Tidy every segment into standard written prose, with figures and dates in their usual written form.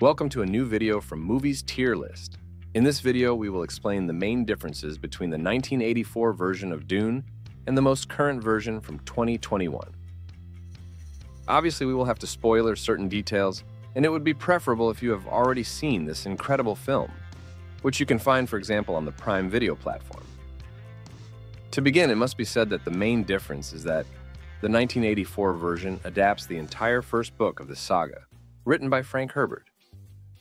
Welcome to a new video from Movies Tier List. In this video, we will explain the main differences between the 1984 version of Dune and the most current version from 2021. Obviously, we will have to spoiler certain details, and it would be preferable if you have already seen this incredible film, which you can find, for example, on the Prime Video platform. To begin, it must be said that the main difference is that the 1984 version adapts the entire first book of the saga, written by Frank Herbert.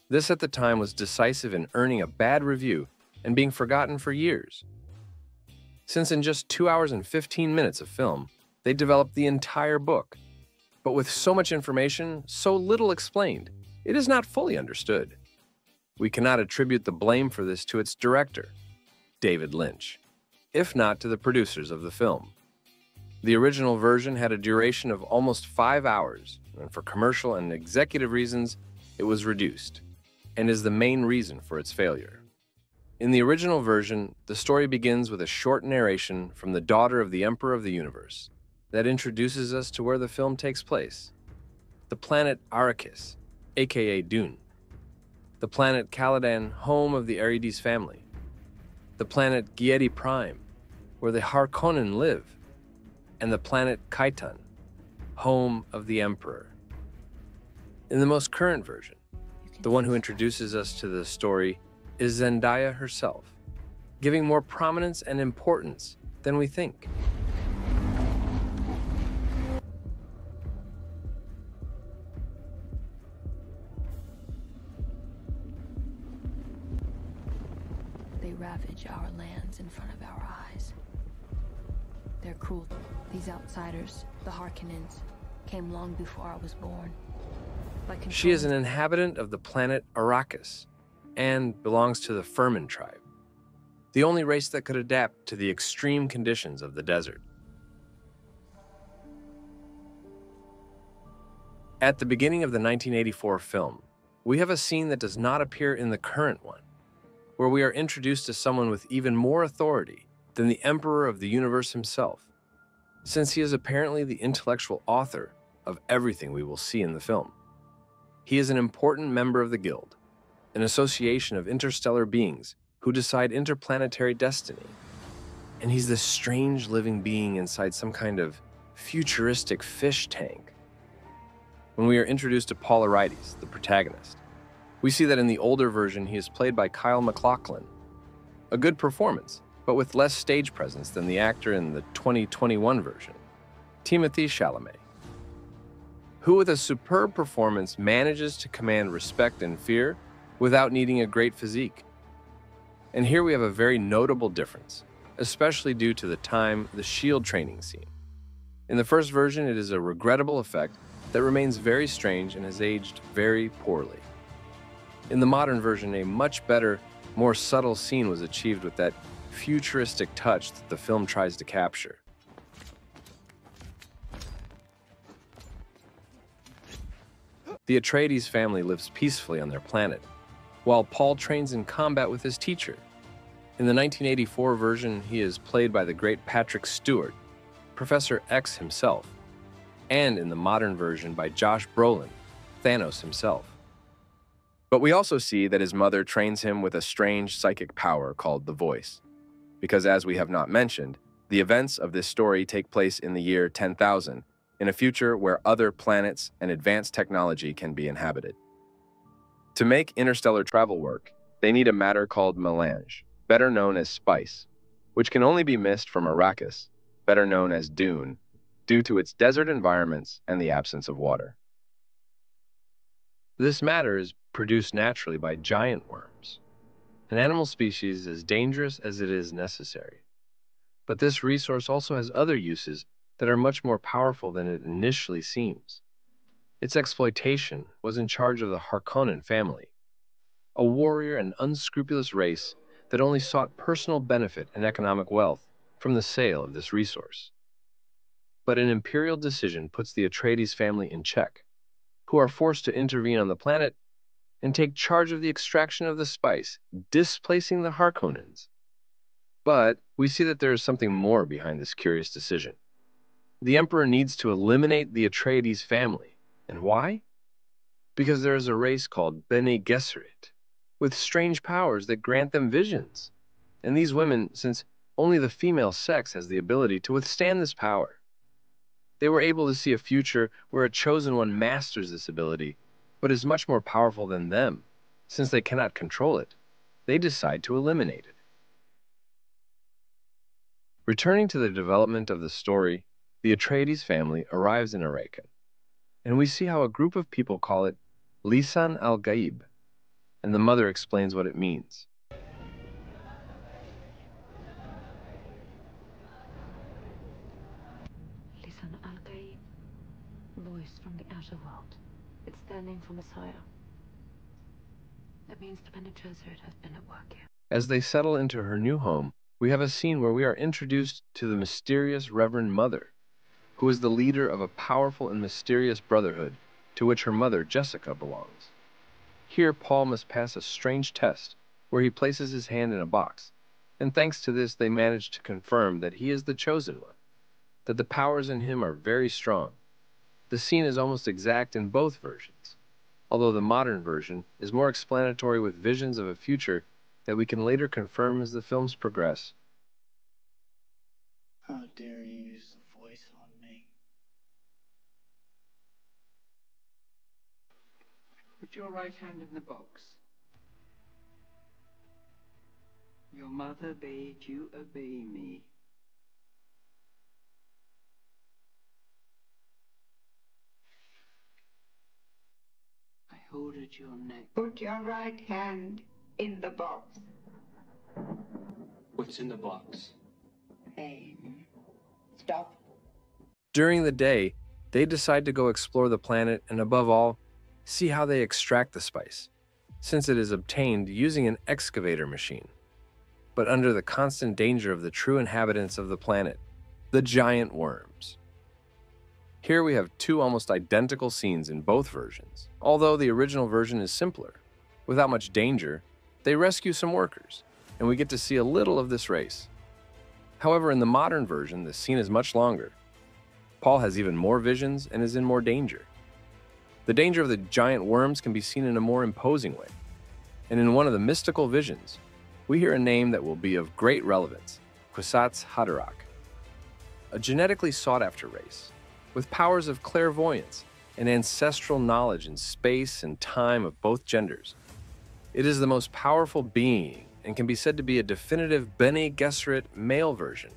This at the time was decisive in earning a bad review and being forgotten for years, since in just 2 hours and 15 minutes of film, they developed the entire book. But with so much information, so little explained, it is not fully understood. We cannot attribute the blame for this to its director, David Lynch, if not to the producers of the film. The original version had a duration of almost 5 hours, and for commercial and executive reasons, it was reduced, and is the main reason for its failure. In the original version, the story begins with a short narration from the daughter of the Emperor of the Universe that introduces us to where the film takes place, the planet Arrakis, aka Dune, the planet Caladan, home of the Atreides family, the planet Giedi Prime, where the Harkonnen live, and the planet Kaitan, home of the Emperor. In the most current version, the one who introduces us to the story is Zendaya herself, giving more prominence and importance than we think. They ravage our lands in front of our eyes. They're cruel. These outsiders, the Harkonnens, came long before I was born. She is an inhabitant of the planet Arrakis and belongs to the Fremen tribe, the only race that could adapt to the extreme conditions of the desert. At the beginning of the 1984 film, we have a scene that does not appear in the current one, where we are introduced to someone with even more authority than the Emperor of the Universe himself, since he is apparently the intellectual author of everything we will see in the film. He is an important member of the Guild, an association of interstellar beings who decide interplanetary destiny. And he's this strange living being inside some kind of futuristic fish tank. When we are introduced to Paul Atreides, the protagonist, we see that in the older version, he is played by Kyle MacLachlan. A good performance, but with less stage presence than the actor in the 2021 version, Timothée Chalamet, who with a superb performance manages to command respect and fear without needing a great physique. And here we have a very notable difference, especially due to the time the shield training scene. In the first version, it is a regrettable effect that remains very strange and has aged very poorly. In the modern version, a much better, more subtle scene was achieved with that futuristic touch that the film tries to capture. The Atreides family lives peacefully on their planet, while Paul trains in combat with his teacher. In the 1984 version, he is played by the great Patrick Stewart, Professor X himself, and in the modern version by Josh Brolin, Thanos himself. But we also see that his mother trains him with a strange psychic power called the Voice, because as we have not mentioned, the events of this story take place in the year 10,000, in a future where other planets and advanced technology can be inhabited. To make interstellar travel work, they need a matter called melange, better known as spice, which can only be missed from Arrakis, better known as Dune, due to its desert environments and the absence of water. This matter is produced naturally by giant worms, an animal species as dangerous as it is necessary. But this resource also has other uses that are much more powerful than it initially seems. Its exploitation was in charge of the Harkonnen family, a warrior and unscrupulous race that only sought personal benefit and economic wealth from the sale of this resource. But an imperial decision puts the Atreides family in check, who are forced to intervene on the planet and take charge of the extraction of the spice, displacing the Harkonnens. But we see that there is something more behind this curious decision. The Emperor needs to eliminate the Atreides family. And why? because there is a race called Bene Gesserit, with strange powers that grant them visions. And these women, since only the female sex has the ability to withstand this power, they were able to see a future where a chosen one masters this ability, but is much more powerful than them. Since they cannot control it, they decide to eliminate it. Returning to the development of the story, the Atreides family arrives in Arrakis, and we see how a group of people call it Lisan al Gaib, and the mother explains what it means. Lisan al Gaib, voice from the outer world. It's their name for Messiah. That means the Bene Gesserit has been at work here. As they settle into her new home, we have a scene where we are introduced to the mysterious Reverend Mother, who is the leader of a powerful and mysterious brotherhood to which her mother, Jessica, belongs. Here, Paul must pass a strange test where he places his hand in a box, and thanks to this, they manage to confirm that he is the chosen one, that the powers in him are very strong. The scene is almost exact in both versions, although the modern version is more explanatory with visions of a future that we can later confirm as the films progress. How dare you use the voice on me? Put your right hand in the box. Your mother bade you obey me. I hold at your neck. Put your right hand in the box. What's in the box? Pain. Stop. During the day, they decide to go explore the planet and, above all, see how they extract the spice, since it is obtained using an excavator machine, but under the constant danger of the true inhabitants of the planet, the giant worms. Here we have two almost identical scenes in both versions, although the original version is simpler. Without much danger, they rescue some workers, and we get to see a little of this race. However, in the modern version, the scene is much longer. Paul has even more visions and is in more danger. The danger of the giant worms can be seen in a more imposing way, and in one of the mystical visions, we hear a name that will be of great relevance, Kwisatz Haderach, a genetically sought-after race, with powers of clairvoyance and ancestral knowledge in space and time of both genders. It is the most powerful being and can be said to be a definitive Bene Gesserit male version.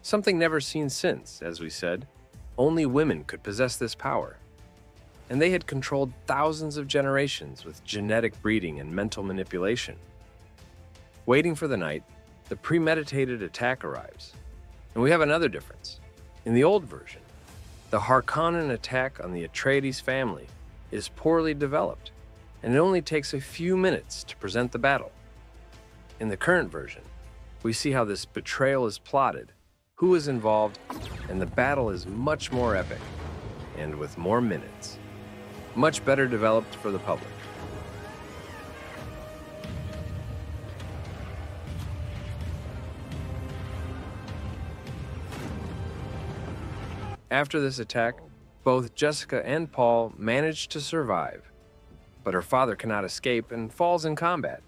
Something never seen since, as we said, only women could possess this power. And they had controlled thousands of generations with genetic breeding and mental manipulation. Waiting for the night, the premeditated attack arrives. And we have another difference. In the old version, the Harkonnen attack on the Atreides family is poorly developed, and it only takes a few minutes to present the battle. In the current version, we see how this betrayal is plotted, who is involved, and the battle is much more epic, and with more minutes. Much better developed for the public. After this attack, both Jessica and Paul manage to survive, but her father cannot escape and falls in combat.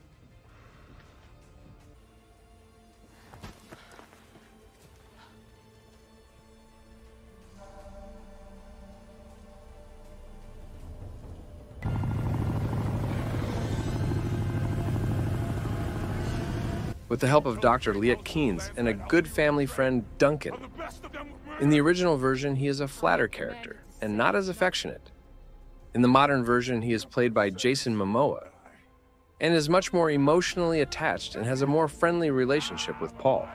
With the help of Dr. Liet Kynes and a good family friend, Duncan. In the original version, he is a flatter character and not as affectionate. In the modern version, he is played by Jason Momoa and is much more emotionally attached and has a more friendly relationship with Paul.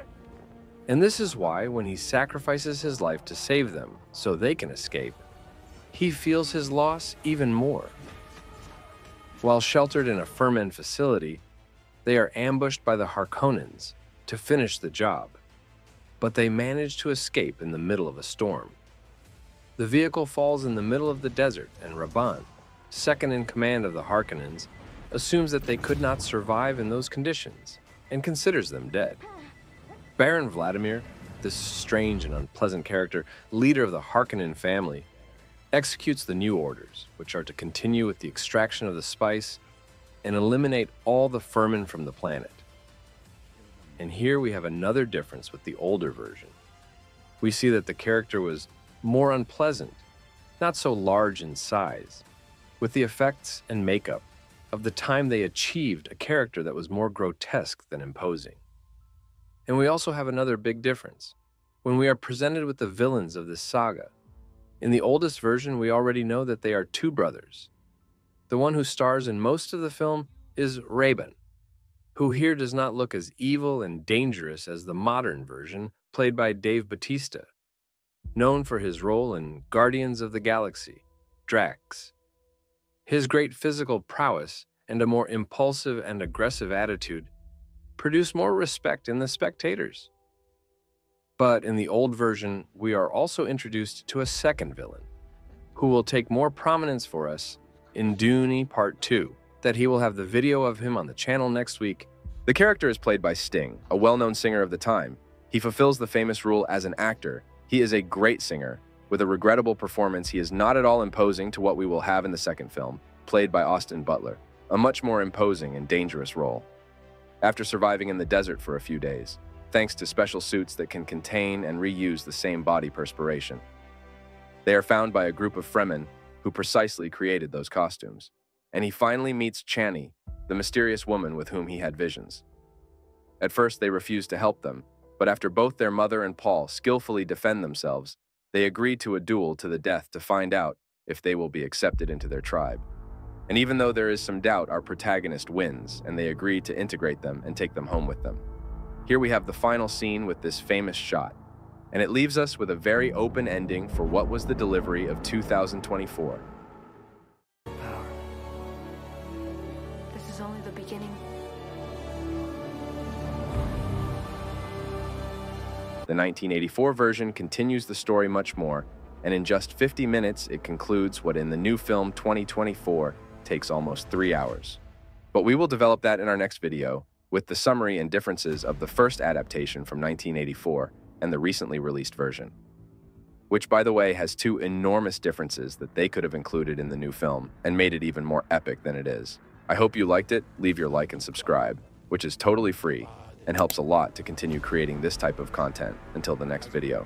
And this is why, when he sacrifices his life to save them so they can escape, he feels his loss even more. While sheltered in a Fremen facility, they are ambushed by the Harkonnens to finish the job, but they manage to escape in the middle of a storm. The vehicle falls in the middle of the desert, and Rabban, second in command of the Harkonnens, assumes that they could not survive in those conditions and considers them dead. Baron Vladimir, this strange and unpleasant character, leader of the Harkonnen family, executes the new orders, which are to continue with the extraction of the spice and eliminate all the Fremen from the planet. And here we have another difference with the older version. We see that the character was more unpleasant, not so large in size, with the effects and makeup of the time they achieved a character that was more grotesque than imposing. And we also have another big difference when we are presented with the villains of this saga. In the oldest version, we already know that they are two brothers. The one who stars in most of the film is Rabban, who here does not look as evil and dangerous as the modern version, played by Dave Bautista, known for his role in Guardians of the Galaxy, Drax. His great physical prowess and a more impulsive and aggressive attitude produce more respect in the spectators. But in the old version, we are also introduced to a second villain, who will take more prominence for us in Dune Part 2, that he will have the video of him on the channel next week. The character is played by Sting, a well-known singer of the time. He fulfills the famous rule as an actor. He is a great singer. With a regrettable performance, he is not at all imposing to what we will have in the second film, played by Austin Butler, a much more imposing and dangerous role. After surviving in the desert for a few days, thanks to special suits that can contain and reuse the same body perspiration, they are found by a group of Fremen who precisely created those costumes. And he finally meets Chani, the mysterious woman with whom he had visions. At first, they refuse to help them, but after both their mother and Paul skillfully defend themselves, they agree to a duel to the death to find out if they will be accepted into their tribe. And even though there is some doubt, our protagonist wins, and they agree to integrate them and take them home with them. Here we have the final scene with this famous shot, and it leaves us with a very open ending for what was the delivery of 2024. Only the beginning. The 1984 version continues the story much more, and in just 50 minutes it concludes what in the new film 2024 takes almost 3 hours. But we will develop that in our next video, with the summary and differences of the first adaptation from 1984 and the recently released version, which by the way has two enormous differences that they could have included in the new film and made it even more epic than it is. I hope you liked it. Leave your like and subscribe, which is totally free and helps a lot to continue creating this type of content. Until the next video.